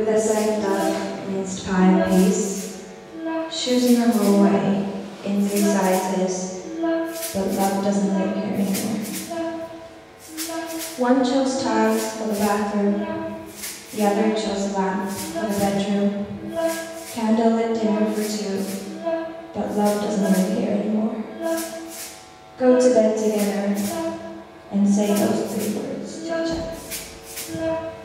with a scent of minced pie and peas, choosing her whole way in 3 sizes, but love doesn't live here anymore. One chose tiles for the bathroom, the other chose a lamp for the bedroom, candlelit dinner for 2, but love doesn't live here anymore. Go to bed together and say those 3 words to each other.